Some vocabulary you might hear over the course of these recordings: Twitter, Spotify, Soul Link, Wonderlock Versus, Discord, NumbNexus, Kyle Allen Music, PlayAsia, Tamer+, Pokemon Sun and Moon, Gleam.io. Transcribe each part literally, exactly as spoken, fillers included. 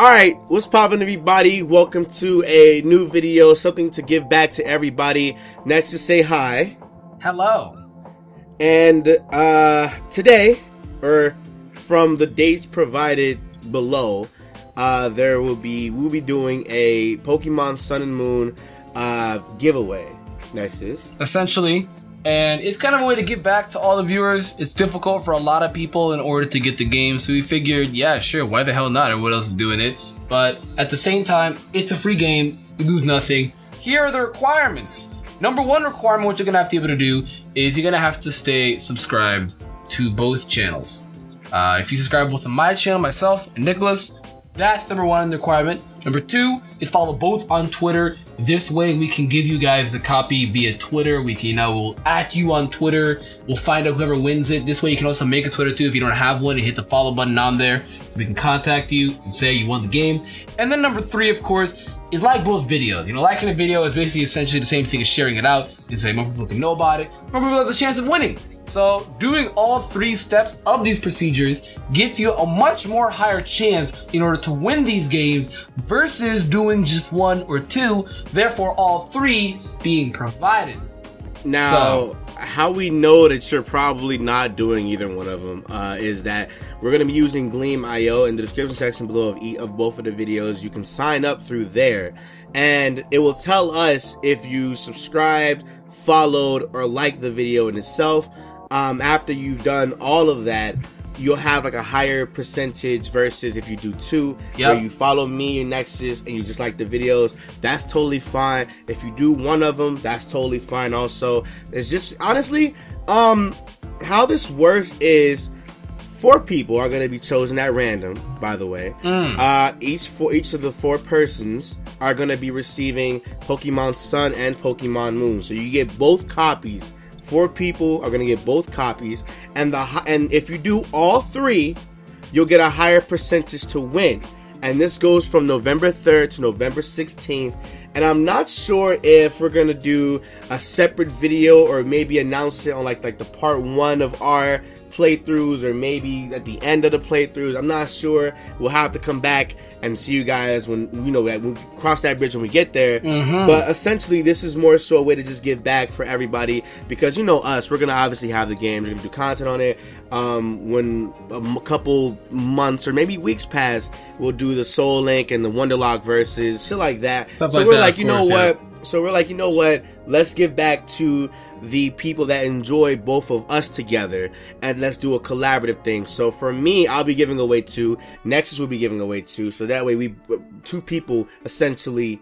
Alright, what's poppin' everybody? Welcome to a new video, something to give back to everybody. Next, just say hi. Hello. And uh, today, or from the dates provided below, uh, there will be, we'll be doing a Pokemon Sun and Moon uh, giveaway. Next is. Essentially, and it's kind of a way to give back to all the viewers. It's difficult for a lot of people in order to get the game, so we figured, yeah, sure, why the hell not? Everyone else is doing it. But at the same time, it's a free game, you lose nothing. Here are the requirements. Number one requirement, what you're gonna have to be able to do is you're gonna have to stay subscribed to both channels. Uh, if you subscribe both to my channel, myself, and Nicholas, that's number one requirement. Number two is follow both on Twitter. This way we can give you guys a copy via Twitter. We can, you know, we'll at you on Twitter. We'll find out whoever wins it. This way you can also make a Twitter too if you don't have one, and hit the follow button on there so we can contact you and say you won the game. And then number three, of course, is like both videos. You know, liking a video is basically essentially the same thing as sharing it out. This way more people can know about it, more people have the chance of winning. So doing all three steps of these procedures gets you a much more higher chance in order to win these games versus doing just one or two, therefore all three being provided. Now, so, how we know that you're probably not doing either one of them uh, is that we're going to be using Gleam dot i o in the description section below of, e of both of the videos. You can sign up through there, and it will tell us if you subscribed, followed, or liked the video in itself. Um, after you've done all of that, you'll have like a higher percentage versus if you do two, yep. Where you follow me and Nexus and you just like the videos, that's totally fine. If you do one of them, that's totally fine also. It's just, honestly, um, how this works is four people are going to be chosen at random, by the way. Mm. Uh, each, for, each of the four persons are going to be receiving Pokemon Sun and Pokemon Moon. So you get both copies. Four people are gonna get both copies, and the and if you do all three, you'll get a higher percentage to win. And this goes from November third to November sixteenth. And I'm not sure if we're gonna do a separate video or maybe announce it on like like the part one of our playthroughs, or maybe at the end of the playthroughs. I'm not sure. We'll have to come back and see you guys when, you know, we cross that bridge when we get there. Mm-hmm. But essentially, this is more so a way to just give back for everybody, because you know us, we're gonna obviously have the game, we're gonna do content on it. Um, when a couple months or maybe weeks pass, we'll do the Soul Link and the Wonderlock Versus, shit like that. Stuff so like we're that, like, you course, know yeah. what? So we're like, you know what? Let's give back to the people that enjoy both of us together, and let's do a collaborative thing. So for me, I'll be giving away two, Nexus will be giving away two, so that way we two people essentially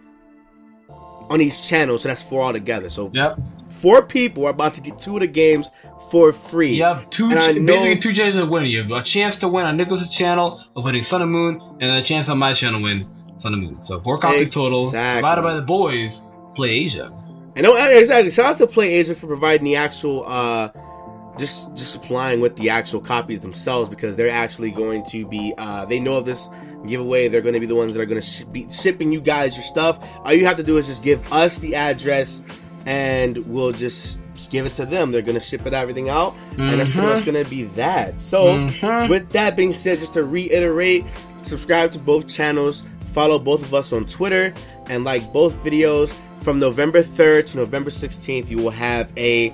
on each channel, so that's four all together. So yep, four people are about to get two of the games for free. You have two, basically two chances of winning. You have a chance to win on Nicholas' channel of winning Sun and Moon, and a chance on my channel win Sun and Moon. So four copies exactly. total, provided by the boys, PlayAsia. And no, exactly. Shout out to PlayAsia for providing the actual, uh, just just supplying with the actual copies themselves, because they're actually going to be, uh, they know of this giveaway. They're going to be the ones that are going to sh be shipping you guys your stuff. All you have to do is just give us the address, and we'll just give it to them. They're going to ship it, everything out, mm-hmm. and that's pretty much going to be that. So, mm-hmm. with that being said, just to reiterate, subscribe to both channels, follow both of us on Twitter, and like both videos. From November third to November sixteenth, you will have a,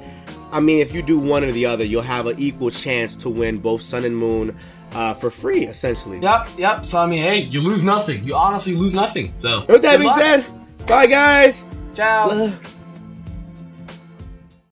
I mean, if you do one or the other, you'll have an equal chance to win both Sun and Moon uh, for free, essentially. Yep, yep. So, I mean, hey, you lose nothing. You honestly lose nothing. So, with that being said, bye, guys. Ciao. Love.